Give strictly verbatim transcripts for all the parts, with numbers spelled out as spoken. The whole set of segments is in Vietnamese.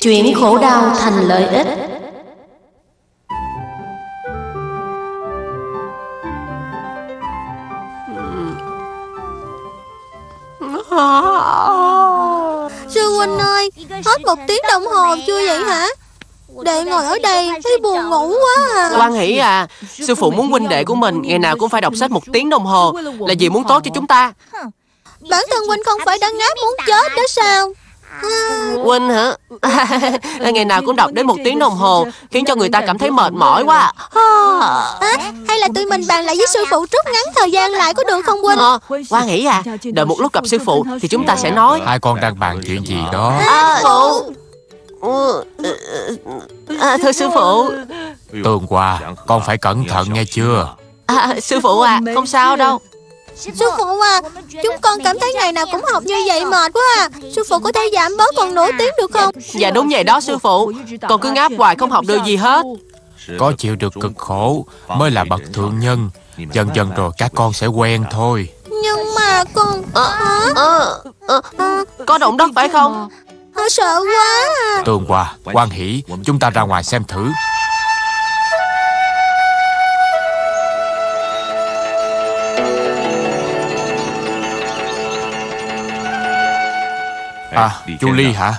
Chuyển khổ đau thành lợi ích. Sư huynh ơi, hết một tiếng đồng hồ chưa vậy hả? Đệ ngồi ở đây thấy buồn ngủ quá à. Quan Hỷ à, sư phụ muốn huynh đệ của mình ngày nào cũng phải đọc sách một tiếng đồng hồ là vì muốn tốt cho chúng ta. Bản thân huynh không phải đã ngáp muốn chết đó sao? Huynh hả? Ngày nào cũng đọc đến một tiếng đồng hồ khiến cho người ta cảm thấy mệt mỏi quá à. À, hay là tụi mình bàn lại với sư phụ rút ngắn thời gian lại có được không huynh? À, Quan Hỷ à, đợi một lúc gặp sư phụ thì chúng ta sẽ nói. Hai con đang bàn chuyện gì đó? À, phụ à, thưa sư phụ. Tường Hòa, con phải cẩn thận nghe chưa? À, sư phụ à, không sao đâu. Sư phụ à, chúng con cảm thấy ngày nào cũng học như vậy mệt quá à. Sư phụ có thể giảm bớt còn nửa tiếng được không? Dạ đúng vậy đó sư phụ. Con cứ ngáp hoài không học được gì hết. Có chịu được cực khổ mới là bậc thượng nhân. Dần dần rồi các con sẽ quen thôi. Nhưng mà con... À, à, à, à, có động đất phải không? Con sợ quá à. Tường Hòa, Quan Hỷ, chúng ta ra ngoài xem thử. À, Chu Ly hả?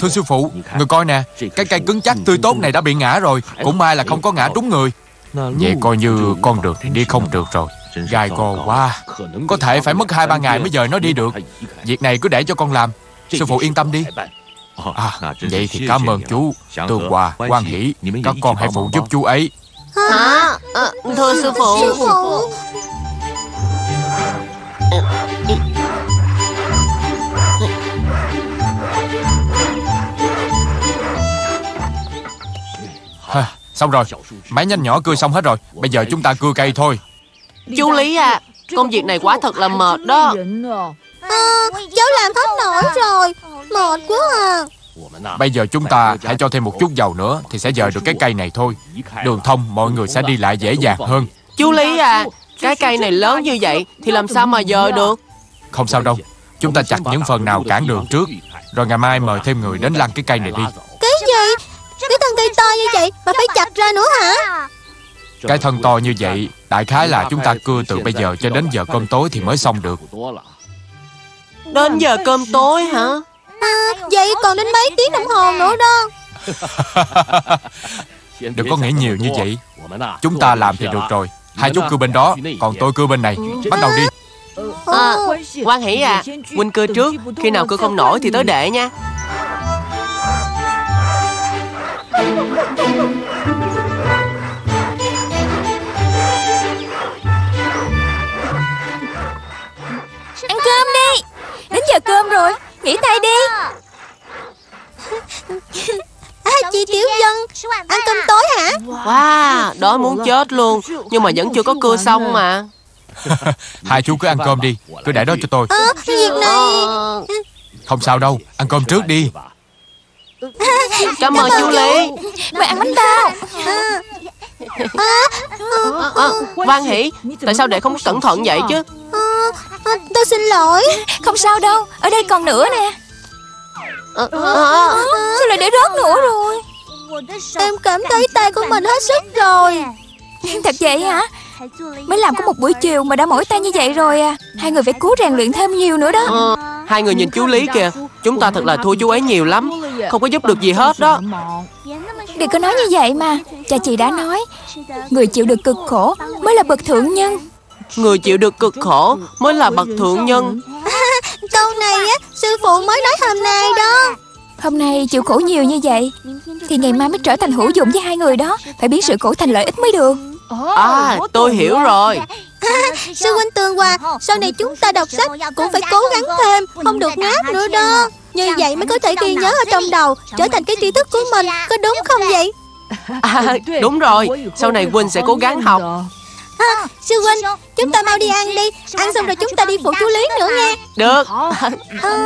Thưa sư phụ, người coi nè, cái cây cứng chắc tươi tốt này đã bị ngã rồi. Cũng may là không có ngã trúng người. Vậy coi như con được đi không được rồi. Gai go quá, có thể phải mất hai ba ngày mới dời nó đi được. Việc này cứ để cho con làm, sư phụ yên tâm đi. À, vậy thì cảm ơn chú. Tường Hòa, Quan Hỷ, các con hãy phụ giúp chú ấy. Hả? À, thưa sư phụ. Sư phụ. À, xong rồi, máy nhanh nhỏ cưa xong hết rồi. Bây giờ chúng ta cưa cây thôi. Chú Lý à, công việc này quả thật là mệt đó. À, cháu làm hết nổi rồi. Mệt quá à. Bây giờ chúng ta hãy cho thêm một chút dầu nữa thì sẽ dời được cái cây này thôi. Đường thông, mọi người sẽ đi lại dễ dàng hơn. Chú Lý à, cái cây này lớn như vậy thì làm sao mà dời được? Không sao đâu, chúng ta chặt những phần nào cản đường trước. Rồi ngày mai mời thêm người đến lăn cái cây này đi. Cái gì? Cái thân cây to như vậy mà phải chặt ra nữa hả? Cái thân to như vậy đại khái là chúng ta cưa từ bây giờ cho đến giờ cơm tối thì mới xong được. Đến giờ cơm tối hả? À, vậy còn đến mấy tiếng đồng hồ nữa đó. Đừng có nghĩ nhiều như vậy. Chúng ta làm thì được rồi. Hai chú cưa bên đó, còn tôi cưa bên này. Bắt đầu đi. À, Quan Hỷ à, huynh cưa trước. Khi nào cưa không nổi thì tới đệ nha. Ăn cơm đi, đến giờ cơm rồi, nghỉ tay đi. À, chị Tiểu Dân, ăn cơm tối hả? Wow, đói muốn chết luôn, nhưng mà vẫn chưa có cưa xong mà. Hai chú cứ ăn cơm đi, cứ để đó cho tôi. À, việc này... Không sao đâu, ăn cơm trước đi. Cảm, Cảm ơn chú Lý. Mày ăn bánh bao. Quan Hỷ, tại sao đệ không cẩn thận vậy chứ? À, à, tôi xin lỗi. Không sao đâu, ở đây còn nữa nè. à, à, à, Sao lại để rớt nữa rồi? Em cảm thấy tay của mình hết sức rồi. Thật vậy hả? Mới làm có một buổi chiều mà đã mỏi tay như vậy rồi à. Hai người phải cố rèn luyện thêm nhiều nữa đó. à, Hai người nhìn chú Lý kìa, chúng ta thật là thua chú ấy nhiều lắm, không có giúp được gì hết đó. Đừng có nói như vậy mà, cha chị đã nói, người chịu được cực khổ mới là bậc thượng nhân. Người chịu được cực khổ mới là bậc thượng nhân. Câu này á, sư phụ mới nói hôm nay đó. Hôm nay chịu khổ nhiều như vậy thì ngày mai mới trở thành hữu dụng với hai người đó. Phải biến sự khổ thành lợi ích mới được. À, tôi hiểu rồi. Sư huynh Tường Hòa, sau này chúng ta đọc sách cũng phải cố gắng thêm, không được ngáp nữa đó. Như vậy mới có thể ghi nhớ ở trong đầu, trở thành cái tri thức của mình, có đúng không vậy? À, đúng rồi, sau này huynh sẽ cố gắng học. À, sư huynh, chúng ta mau đi ăn đi. Ăn xong rồi chúng ta đi phụ chú Lý nữa nghe. Được. À.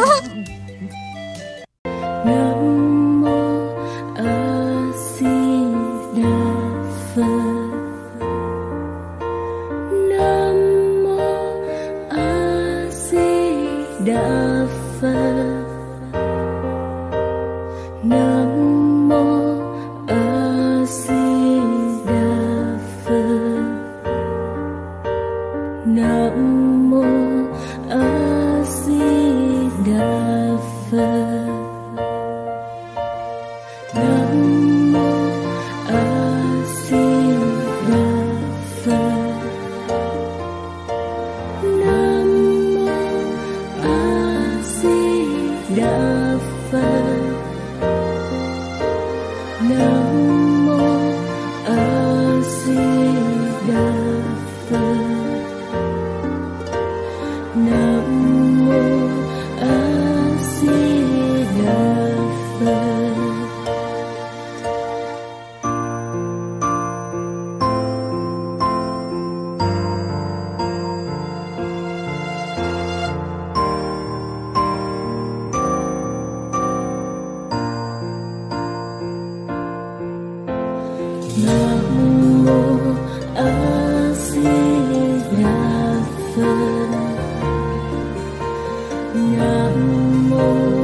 Nam mô A Di Đà Phật. Nam mô A Di Đà Phật. Nam mô A Di Đà Phật. Nam mô A Di Đà Phật. Nam mô A Di Đà Phật. Nam mô A Di Đà Phật. Nam mô A Di Đà Phật. Nam mô A Di Đà Phật. Nam mô